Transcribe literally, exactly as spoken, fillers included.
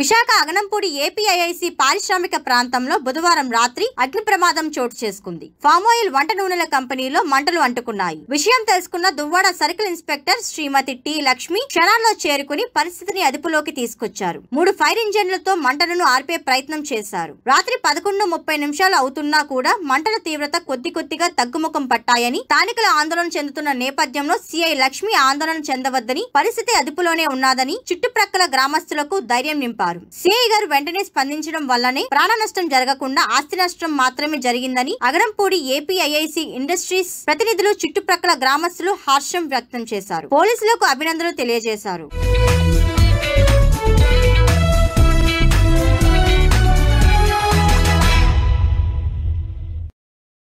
Visakha Aganampudi APIIC పారిశ్రామిక ప్రాంతంలో బుధవారం రాత్రి అగ్ని ప్రమాదం చోటు చేసుకుంది. ఫామాయిల్ వంట నూనెల కంపెనీలో మంటలు అంటుకున్నాయి. విషయం తెలుసుకున్న దువ్వాడ సర్కిల్ ఇన్స్పెక్టర్ శ్రీమతి టి. లక్ష్మి క్షణాల్లో చేరుకుని పరిస్థితిని అదుపులోకి తీసుకొచ్చారు. మూడు ఫైర్ ఇంజన్లతో మంటలను ఆర్పే ప్రయత్నం చేశారు. రాత్రి పదకొండు ముప్పై నిమిషాలు అవుతున్నా కూడా మంటల తీవ్రత కొద్ది కొద్దిగా తగ్గుముఖం పట్టాయని, స్థానికులు ఆందోళన చెందుతున్న నేపథ్యంలో సిఐ లక్ష్మి ఆందోళన చెందవద్దని, పరిస్థితి అదుపులోనే ఉన్నదని చుట్టుప్రక్కల గ్రామస్తులకు ధైర్యం నింపారు. సిఐ గారు వెంటనే స్పందించడం వల్లనే ప్రాణ నష్టం జరగకుండా ఆస్తి నష్టం మాత్రమే జరిగిందని అగనంపూడి ఏపీఐఐసి ఇండస్ట్రీస్ ప్రతినిధులు, చుట్టుప్రక్కల గ్రామస్తులు హర్షం వ్యక్తం చేశారు. పోలీసులకు అభినందనలు తెలియజేశారు.